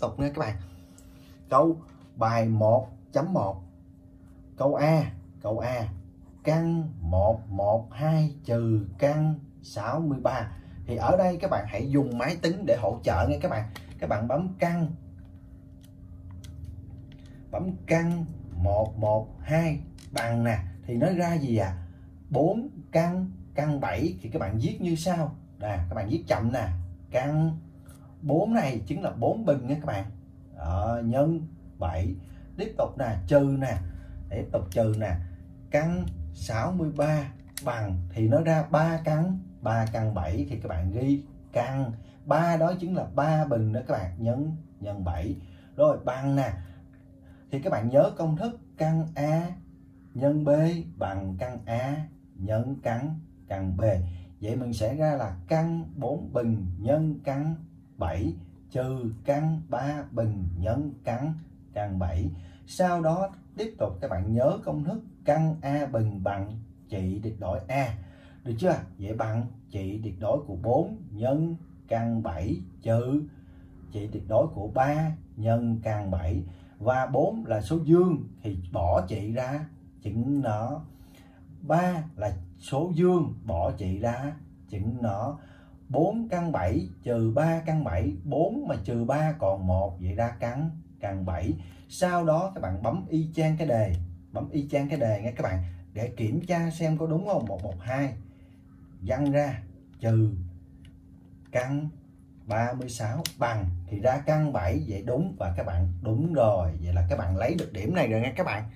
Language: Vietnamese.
tục nha các bạn. Câu bài 1.1. Câu A. Câu A. Căn 112 trừ căn 63. Thì ở đây các bạn hãy dùng máy tính để hỗ trợ nha các bạn. Các bạn bấm căn. Bấm căn 112 bằng nè. Thì nó ra gì à? 4 căn 7. Thì các bạn viết như sau. Nè, các bạn viết chậm nè. Căn 4 này chính là 4 bình nha các bạn. Đó, nhân 7. Tiếp tục nè, trừ nè. Tiếp tục trừ nè. Căn 63 bằng. Thì nó ra 3 căn 7. Thì các bạn ghi căn 3 đó chính là 3 bình đó các bạn. Nhân 7. Rồi bằng nè. Thì các bạn nhớ công thức căn A nhân B bằng căn A nhân căn B. Vậy mình sẽ ra là căn 4 bình nhân căn 7 trừ căn 3 bình nhân căn 7. Sau đó tiếp tục các bạn nhớ công thức căn A bình bằng trị tuyệt đối A. Được chưa? Vậy bằng trị tuyệt đối của 4 nhân căn 7 trừ trị tuyệt đối của 3 nhân căn 7. Và 4 là số dương thì bỏ trị ra chỉnh nó. 3 là số dương bỏ trị ra chỉnh nó. 4 căn 7 trừ 3 căn 7. 4 mà trừ 3 còn 1. Vậy ra căn 7. Sau đó các bạn bấm y chang cái đề. Bấm y chang cái đề nha các bạn. Để kiểm tra xem có đúng không. 112 dăng ra trừ căn 36 bằng. Thì ra căn 7. Vậy đúng. Và các bạn đúng rồi. Vậy là các bạn lấy được điểm này rồi nha các bạn.